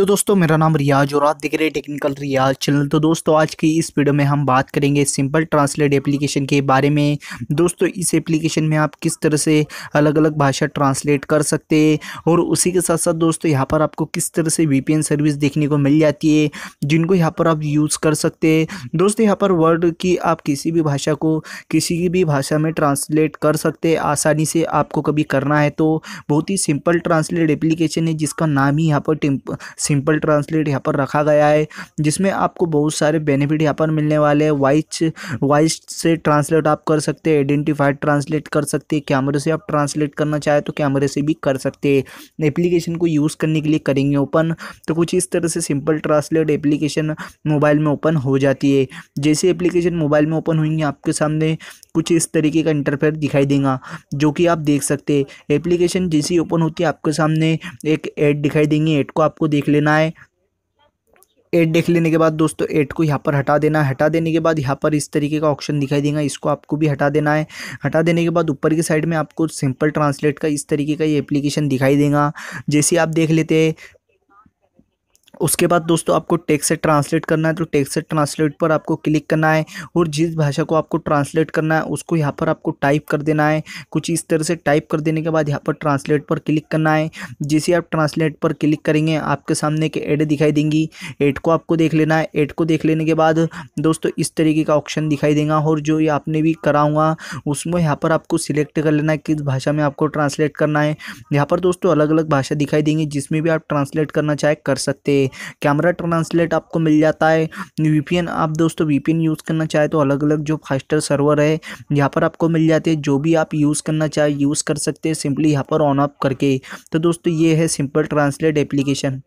तो दोस्तों मेरा नाम रियाज और आप देख रहे हैं टेक्निकल रियाज चैनल। तो दोस्तों आज की इस वीडियो में हम बात करेंगे सिंपल ट्रांसलेट एप्लीकेशन के बारे में। दोस्तों इस एप्लीकेशन में आप किस तरह से अलग अलग भाषा ट्रांसलेट कर सकते हैं और उसी के साथ साथ दोस्तों यहाँ पर आपको किस तरह से VPN सर्विस देखने को मिल जाती है जिनको यहाँ पर आप यूज़ कर सकते हैं। दोस्तों यहाँ पर वर्ड की आप किसी भी भाषा को किसी भी भाषा में ट्रांसलेट कर सकते हैं आसानी से। आपको कभी करना है तो बहुत ही सिंपल ट्रांसलेट एप्लीकेशन है जिसका नाम ही यहाँ पर सिंपल ट्रांसलेट यहाँ पर रखा गया है, जिसमें आपको बहुत सारे बेनिफिट यहाँ पर मिलने वाले हैं। वॉइस से ट्रांसलेट आप कर सकते हैं, आइडेंटिफाइड ट्रांसलेट कर सकते हैं, कैमरे से आप ट्रांसलेट करना चाहे तो कैमरे से भी कर सकते हैं। एप्लीकेशन को यूज़ करने के लिए करेंगे ओपन, तो कुछ इस तरह से सिंपल ट्रांसलेट एप्लीकेशन मोबाइल में ओपन हो जाती है। जैसे एप्लीकेशन मोबाइल में ओपन होंगी आपके सामने कुछ इस तरीके का इंटरफेयर दिखाई देगा जो कि आप देख सकते हैं। एप्लीकेशन जैसी ओपन होती है आपके सामने एक ऐड दिखाई देंगी, ऐड को आपको देख लेना है। ऐड देख लेने के बाद दोस्तों ऐड को यहाँ पर हटा देना है। हटा देने के बाद यहाँ पर इस तरीके का ऑप्शन दिखाई देगा, इसको आपको भी हटा देना है। हटा देने के बाद ऊपर की साइड में आपको सिंपल ट्रांसलेट का इस तरीके का ये एप्लीकेशन दिखाई देगा जैसे आप देख लेते हैं। उसके बाद दोस्तों आपको टेक्स्ट से ट्रांसलेट करना है तो टेक्स्ट से ट्रांसलेट पर आपको क्लिक करना है और जिस भाषा को आपको ट्रांसलेट करना है उसको यहाँ पर आपको टाइप कर देना है। कुछ इस तरह से टाइप कर देने के बाद यहाँ पर ट्रांसलेट पर क्लिक करना है। जैसे आप ट्रांसलेट पर क्लिक करेंगे आपके सामने एक ऐड दिखाई देंगी, ऐड को आपको देख लेना है। ऐड को देख लेने के बाद दोस्तों इस तरीके का ऑप्शन दिखाई देगा और जो ये आपने भी कराऊँगा उसमें यहाँ पर आपको सिलेक्ट कर लेना है किस भाषा में आपको ट्रांसलेट करना है। यहाँ पर दोस्तों अलग अलग भाषा दिखाई देंगी जिसमें भी आप ट्रांसलेट करना चाहे कर सकते हैं। कैमरा ट्रांसलेट आपको मिल जाता है। VPN आप दोस्तों VPN यूज़ करना चाहे तो अलग अलग जो फास्टर सर्वर है यहाँ पर आपको मिल जाते हैं, जो भी आप यूज़ करना चाहे यूज़ कर सकते हैं सिंपली यहाँ पर ऑन ऑफ करके। तो दोस्तों ये है सिंपल ट्रांसलेट एप्लीकेशन।